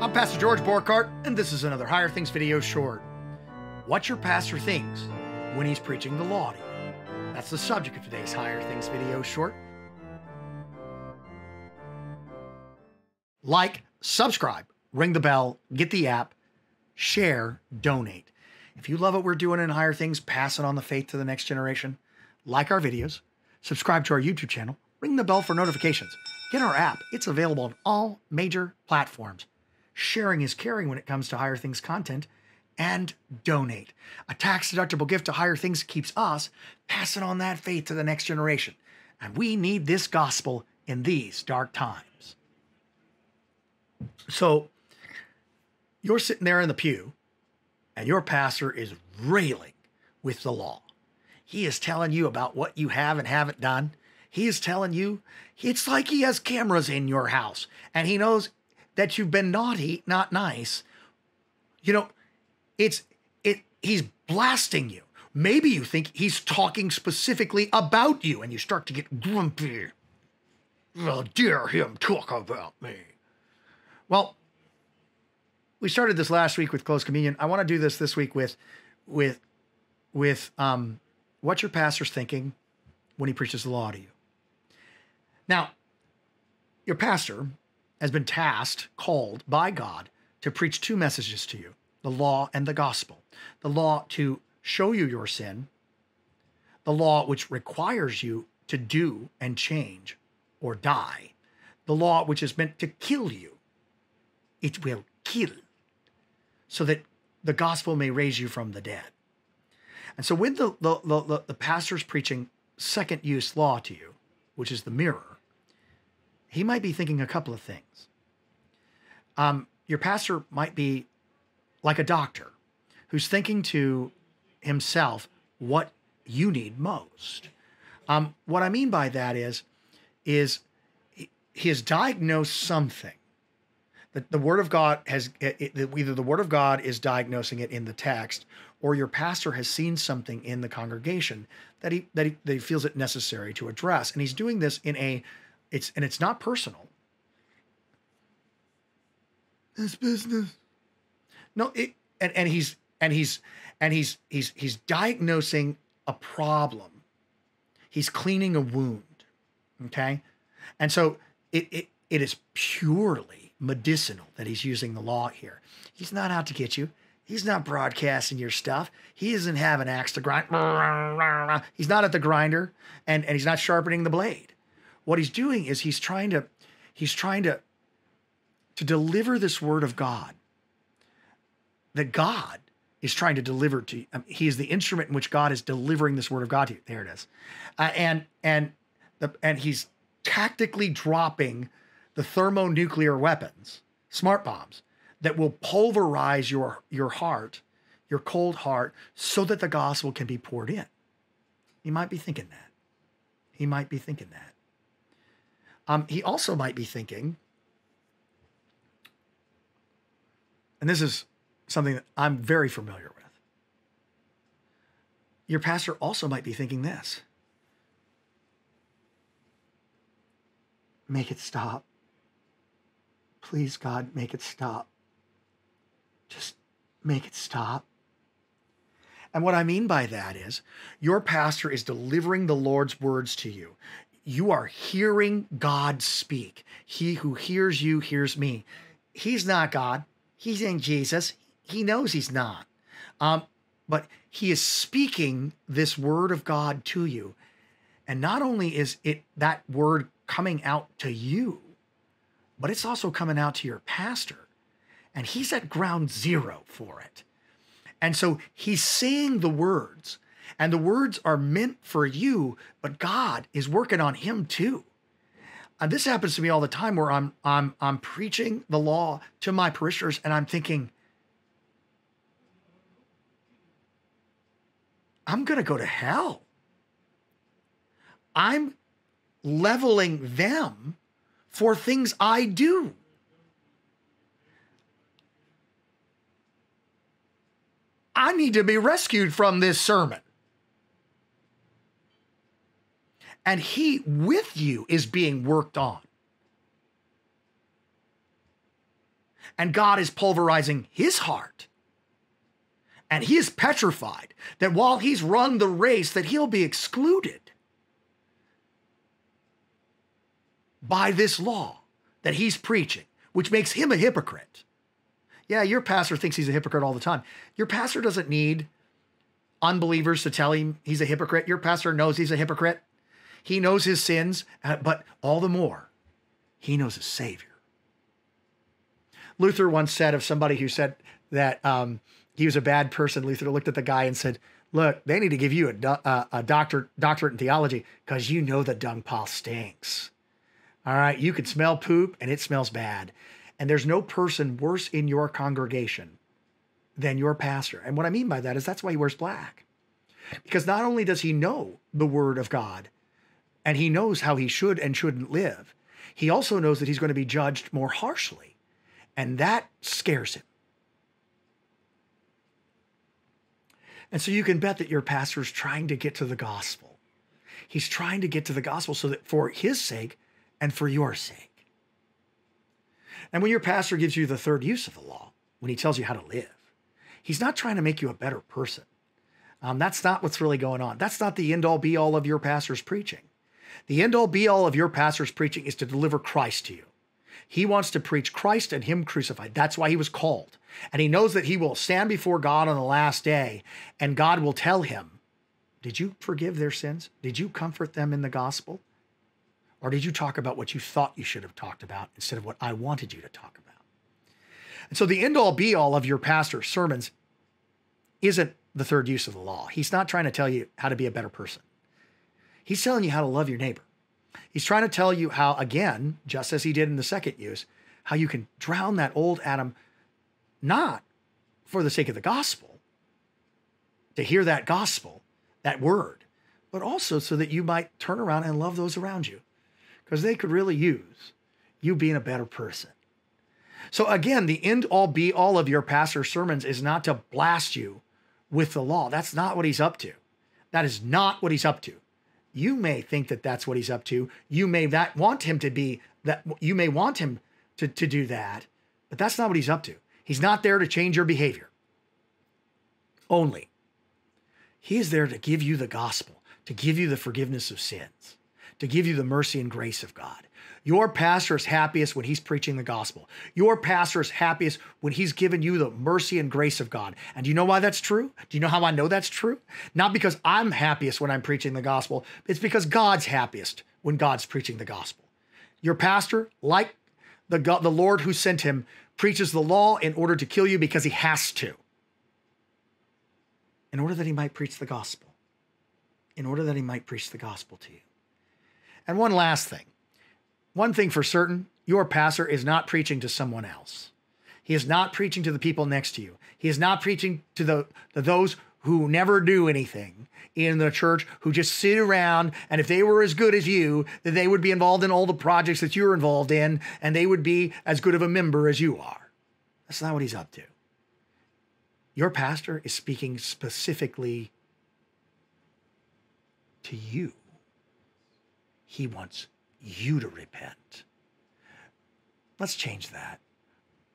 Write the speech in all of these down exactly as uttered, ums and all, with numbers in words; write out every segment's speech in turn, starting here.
I'm Pastor George Borghardt, and this is another Higher Things video short. What your pastor thinks when he's preaching the law to you. That's the subject of today's Higher Things video short. Like, subscribe, ring the bell, get the app, share, donate. If you love what we're doing in Higher Things, passing on the faith to the next generation, like our videos, subscribe to our YouTube channel, ring the bell for notifications, get our app. It's available on all major platforms. Sharing is caring when it comes to Higher Things content, and donate. A tax-deductible gift to Higher Things keeps us passing on that faith to the next generation. And we need this gospel in these dark times. So you're sitting there in the pew, and your pastor is railing with the law. He is telling you about what you have and haven't done. He is telling you, it's like he has cameras in your house, and he knows that you've been naughty, not nice. You know, it's, it, he's blasting you. Maybe you think he's talking specifically about you, and you start to get grumpy. Well, dare him talk about me. Well, we started this last week with Close Communion. I want to do this this week with, with, with um, what your pastor's thinking when he preaches the law to you. Now, your pastor has been tasked, called by God to preach two messages to you, the law and the gospel. The law to show you your sin, the law which requires you to do and change or die, the law which is meant to kill you. It will kill, so that the gospel may raise you from the dead. And so when the, the, the, the pastor's preaching second use law to you, which is the mirror, he might be thinking a couple of things. Um, your pastor might be like a doctor who's thinking to himself what you need most. Um, what I mean by that is, is he has diagnosed something. That the Word of God has, it, it, either the Word of God is diagnosing it in the text, or your pastor has seen something in the congregation that he, that he, that he feels it necessary to address. And he's doing this in a, It's, and it's not personal. This business. No, it, and, and he's, and he's, and he's, he's, he's diagnosing a problem. He's cleaning a wound. Okay. And so it, it, it is purely medicinal that he's using the law here. He's not out to get you. He's not broadcasting your stuff. He doesn't have an axe to grind. He's not at the grinder, and, and he's not sharpening the blade. What he's doing is he's trying to, he's trying to, to deliver this word of God that God is trying to deliver to you. Um, he is the instrument in which God is delivering this word of God to you. There it is. Uh, and, and, the, and he's tactically dropping the thermonuclear weapons, smart bombs, that will pulverize your, your heart, your cold heart, so that the gospel can be poured in. He might be thinking that. He might be thinking that. Um, he also might be thinking, and this is something that I'm very familiar with, your pastor also might be thinking this: make it stop. Please, God, make it stop. Just make it stop. And what I mean by that is your pastor is delivering the Lord's words to you. You are hearing God speak. He who hears you hears me. He's not God. He's in Jesus. He knows he's not. Um, but he is speaking this word of God to you. And not only is it that word coming out to you, but it's also coming out to your pastor. And he's at ground zero for it. And so he's saying the words, and the words are meant for you, but God is working on him too. And this happens to me all the time, where I'm, I'm, I'm preaching the law to my parishioners, and I'm thinking, I'm going to go to hell. I'm leveling them for things I do. I need to be rescued from this sermon. And he with you is being worked on. and God is pulverizing his heart. And he is petrified that while he's run the race, that he'll be excluded by this law that he's preaching, which makes him a hypocrite. Yeah, your pastor thinks he's a hypocrite all the time. Your pastor doesn't need unbelievers to tell him he's a hypocrite. Your pastor knows he's a hypocrite. He knows his sins, but all the more, he knows his Savior. Luther once said of somebody who said that um, he was a bad person, Luther looked at the guy and said, look, they need to give you a, do uh, a doctor doctorate in theology because you know the dung pile stinks. All right, you can smell poop and it smells bad. And there's no person worse in your congregation than your pastor. And what I mean by that is that's why he wears black. Because not only does he know the word of God and he knows how he should and shouldn't live, he also knows that he's going to be judged more harshly. And that scares him. And so you can bet that your pastor is trying to get to the gospel. He's trying to get to the gospel so that for his sake and for your sake. And when your pastor gives you the third use of the law, when he tells you how to live, he's not trying to make you a better person. Um, that's not what's really going on. That's not the end-all be-all of your pastor's preaching. The end-all be-all of your pastor's preaching is to deliver Christ to you. He wants to preach Christ and him crucified. That's why he was called. And he knows that he will stand before God on the last day, and God will tell him, did you forgive their sins? Did you comfort them in the gospel? Or did you talk about what you thought you should have talked about instead of what I wanted you to talk about? And so the end-all be-all of your pastor's sermons isn't the third use of the law. He's not trying to tell you how to be a better person. He's telling you how to love your neighbor. He's trying to tell you how, again, just as he did in the second use, how you can drown that old Adam, not for the sake of the gospel, to hear that gospel, that word, but also so that you might turn around and love those around you, because they could really use you being a better person. So again, the end all be all of your pastor's sermons is not to blast you with the law. That's not what he's up to. That is not what he's up to. You may think that that's what he's up to. You may that want him to be that. You may want him to, to do that, but that's not what he's up to. He's not there to change your behavior. Only. He is there to give you the gospel, to give you the forgiveness of sins, to give you the mercy and grace of God. Your pastor is happiest when he's preaching the gospel. Your pastor is happiest when he's given you the mercy and grace of God. And do you know why that's true? Do you know how I know that's true? Not because I'm happiest when I'm preaching the gospel. It's because God's happiest when God's preaching the gospel. Your pastor, like the God, the Lord who sent him, preaches the law in order to kill you because he has to. In order that he might preach the gospel. In order that he might preach the gospel to you. And one last thing. One thing for certain, your pastor is not preaching to someone else. He is not preaching to the people next to you. He is not preaching to the to those who never do anything in the church, who just sit around, and if they were as good as you, then they would be involved in all the projects that you're involved in, and they would be as good of a member as you are. That's not what he's up to. Your pastor is speaking specifically to you. He wants you to repent. Let's change that.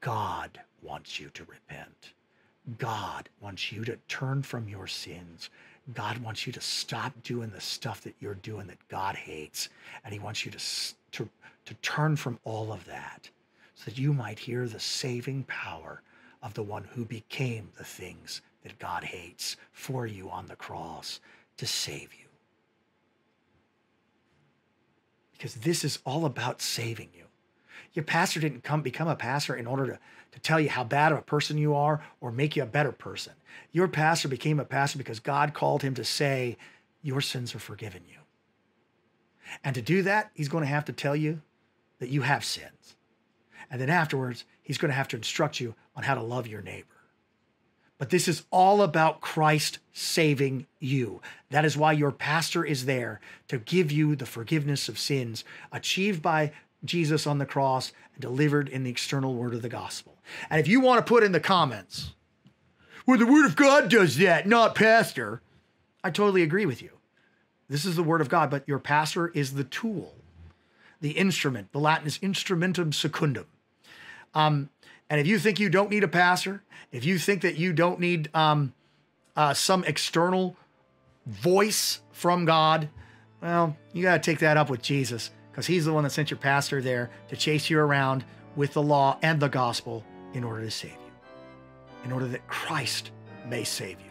God wants you to repent. God wants you to turn from your sins. God wants you to stop doing the stuff that you're doing that God hates. And he wants you to, to, to turn from all of that so that you might hear the saving power of the one who became the things that God hates for you on the cross to save you. Because this is all about saving you. Your pastor didn't come become a pastor in order to, to tell you how bad of a person you are or make you a better person. Your pastor became a pastor because God called him to say, your sins are forgiven you. And to do that, he's going to have to tell you that you have sins. And then afterwards, he's going to have to instruct you on how to love your neighbor. But this is all about Christ saving you. That is why your pastor is there, to give you the forgiveness of sins achieved by Jesus on the cross and delivered in the external word of the gospel. And if you want to put in the comments, well, the word of God does that, not pastor, I totally agree with you. This is the word of God, but your pastor is the tool, the instrument. The Latin is instrumentum secundum. Um, And if you think you don't need a pastor, if you think that you don't need um, uh, some external voice from God, well, you got to take that up with Jesus, because he's the one that sent your pastor there to chase you around with the law and the gospel in order to save you, in order that Christ may save you.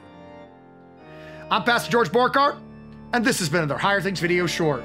I'm Pastor George Borghardt, and this has been another Higher Things Video Short.